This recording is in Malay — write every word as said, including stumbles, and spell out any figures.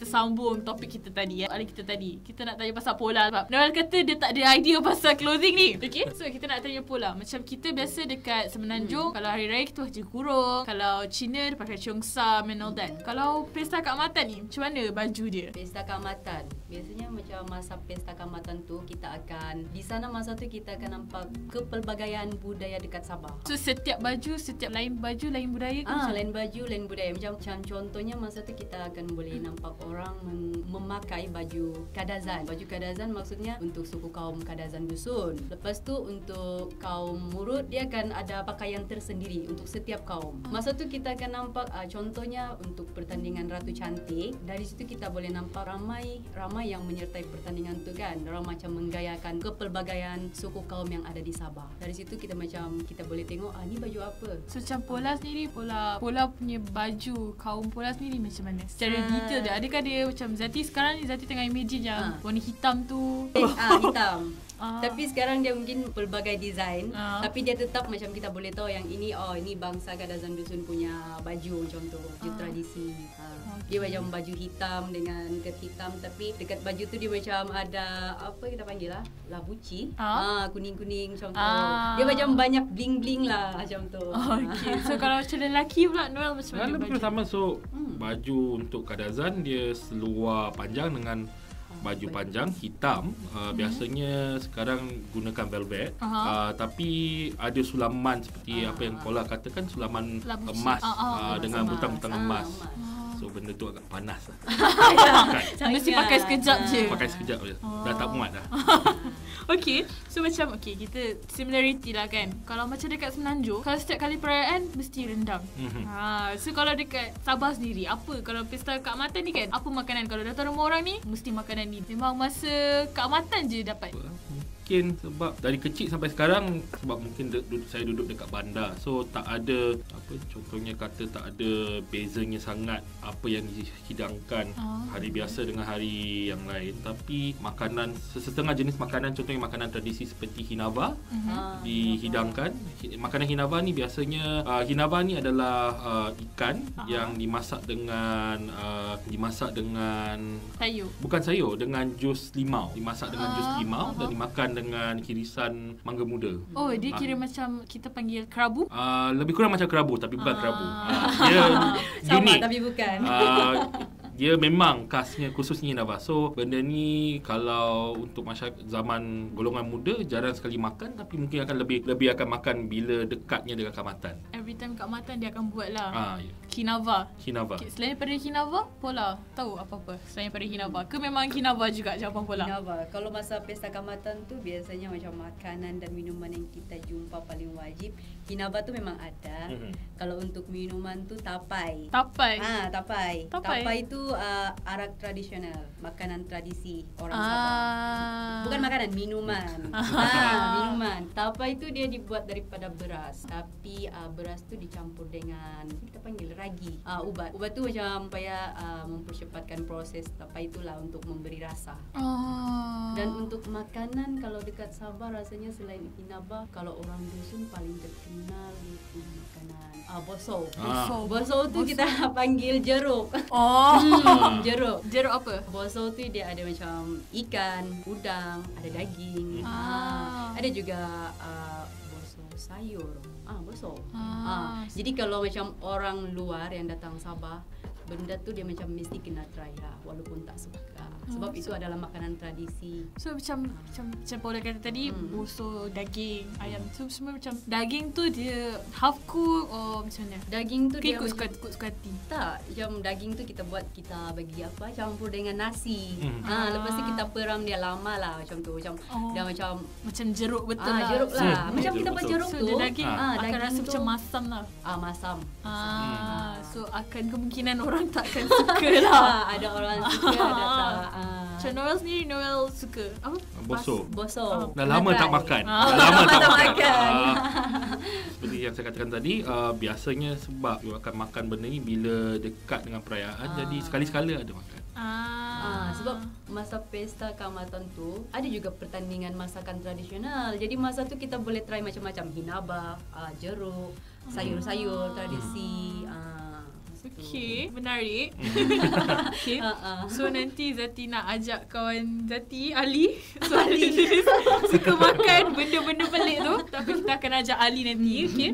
kita sambung topik kita tadi ya. Soalan kita tadi, kita nak tanya pasal pola sebab Noel kata dia tak ada idea pasal clothing ni. Okay, so kita nak tanya pola. Macam kita biasa dekat Semenanjung, hmm. kalau hari raya kita pakai kurung, kalau Cina dia pakai cheongsam and all that. Kalau Pesta Ka'amatan ni, macam mana baju dia? Pesta Ka'amatan, biasanya macam masa Pesta Ka'amatan tu kita akan, di sana masa tu kita akan nampak kepelbagaian budaya dekat Sabah. So setiap baju, setiap lain baju, lain budaya ke? Ah, lain baju, lain budaya. Macam, macam contohnya masa tu kita akan boleh nampak orang memakai baju Kadazan. Baju Kadazan maksudnya untuk suku kaum Kadazan Dusun. Lepas tu untuk kaum Murut, dia akan ada pakaian tersendiri untuk setiap kaum. Masa tu kita akan nampak uh, contohnya untuk pertandingan Ratu Cantik. Dari situ kita boleh nampak ramai ramai yang menyertai pertandingan tu kan. Orang macam menggayakan kepelbagaian suku kaum yang ada di Sabah. Dari situ kita macam kita boleh tengok ah ni baju apa. So macam pola sendiri, pola pola punya baju kaum pola sendiri macam mana? Secara uh, detail dia, adakah dia macam Zatty sekarang ni Zatty tengah imagine yang uh. warna hitam tu. Eh, ah hitam. Ah. Tapi sekarang dia mungkin pelbagai design, ah. tapi dia tetap macam kita boleh tahu yang ini oh ini bangsa Kadazan Dusun punya baju contoh, baju ah. tradisi. Ah. Okay. Dia macam baju hitam dengan ikat hitam, tapi dekat baju tu dia macam ada apa kita panggil lah, labuci. Ah. ah kuning-kuning contoh. Ah. Dia macam banyak bling-bling lah macam tu. Okey. So kalau macam lelaki pula Noel macam mana? Baju sama so hmm. baju untuk Kadazan dia seluar panjang dengan baju panjang hitam, uh, hmm. biasanya sekarang gunakan velvet, uh -huh. uh, tapi ada sulaman seperti uh -huh. apa yang Paula katakan, sulaman Labuci. emas uh, oh, uh, dengan butang-butang emas, uh, emas. Oh. So benda tu agak panas lah. Mesti pakai sekejap uh. je pakai sekejap je oh. dah tak muat dah. Okay, so macam okay, kita similarity lah kan. Kalau macam dekat Semenanjung, kalau setiap kali perayaan mesti rendang. Mm-hmm. ha, So kalau dekat Sabah sendiri, apa kalau Pesta Ka'amatan ni kan, apa makanan kalau datang rumah orang ni, mesti makanan ni. Memang masa Ka'amatan je dapat. Mungkin sebab dari kecil sampai sekarang, sebab mungkin de, de, saya duduk dekat bandar, so tak ada apa contohnya kata tak ada bezanya sangat apa yang dihidangkan oh. hari biasa dengan hari yang lain. Tapi makanan, sesetengah jenis makanan contohnya makanan tradisi seperti hinava uh-huh. dihidangkan. Makanan hinava ni biasanya uh, hinava ni adalah uh, ikan uh-huh. yang dimasak dengan uh, dimasak dengan sayur. Bukan sayur, dengan jus limau. Dimasak dengan uh, jus limau uh-huh. dan dimakan dengan kirisan mangga muda. Oh, dia kira ha. macam kita panggil kerabu? Uh, lebih kurang macam kerabu tapi bukan ah. kerabu. Uh, dia sama unik. Tapi bukan. Uh, dia memang khasnya khususnya hinava. So benda ni kalau untuk masyarakat zaman golongan muda jarang sekali makan, tapi mungkin akan lebih lebih akan makan bila dekatnya dengan Ka'amatan. Every time Ka'amatan dia akan buat lah. Ah, yeah. Kinava. Kinava. Okay, selain daripada hinava, Paula tahu apa-apa selain daripada hinava? Ke memang hinava juga jawapan Paula? Hinava. Kalau masa Pesta Ka'amatan tu biasanya macam makanan dan minuman yang kita jumpa paling wajib, hinava tu memang ada. Mm-hmm. Kalau untuk minuman tu tapai. Tapai. Ah, tapai. Tapai, tapai tu Uh, arak tradisional, makanan tradisi orang ah. Sabah. Bukan makanan, minuman. ah, minuman. Tapai itu dia dibuat daripada beras, tapi uh, beras tu dicampur dengan kita panggil ragi, uh, ubat. Ubat tu macam supaya uh, mempercepatkan proses tapai itulah untuk memberi rasa. Ah. Dan untuk makanan kalau dekat Sabah rasanya selain hinava, kalau orang dusun paling terkenal itu makanan uh, bosou. Ah. Bosou. Bosou tu bosou. Kita panggil jeruk. Oh. Hmm. Hmm, jeruk. Jeruk apa? Bosou tu dia ada macam ikan, udang, ada daging. Ah. Ada juga uh, bosou sayur. Ah, bosou. Ah. Ah. Jadi kalau macam orang luar yang datang Sabah, benda tu dia macam mesti kena try lah walaupun tak suka. Sebab hmm. itu adalah makanan tradisi. So macam ha. macam macam Paula kata tadi, hmm. bosou, daging, ayam tu semua macam daging tu dia half cook or macam mana? Daging tu Kik dia ikut suka, ikut suka hati. Tak, macam daging tu kita buat kita bagi apa campur dengan nasi. Hmm. Ha ah. lepas tu kita peram dia lama lah macam tu. Macam oh. dia macam macam jeruk betul ah, lah. jeruk lah. Hmm. Macam jeruk kita buat jeruk so, tu. So daging ha. akan daging rasa tu, macam masam lah. Ah masam. Ah hmm. so akan kemungkinan orang takkan suka lah. Ha, ada orang suka ada tak. Macam Noel sendiri, Noel suka apa? Bosou. Bosou. Dah lama tak makan. Dah lama tak makan. Seperti yang saya katakan tadi, uh, biasanya sebab you akan makan benda ni bila dekat dengan perayaan. Ah. Jadi sekali-sekala ada makan. Ah. ah. Sebab masa Pesta Ka'amatan tu, ada juga pertandingan masakan tradisional. Jadi masa tu kita boleh try macam-macam hinava, uh, jeruk, sayur-sayur, ah. tradisi. Uh, Okey, menarik. Okey. Uh-uh. So nanti Zati nak ajak kawan Zati Ali. So Ali suka makan benda-benda pelik tu. Tapi kita akan ajak Ali nanti, okey.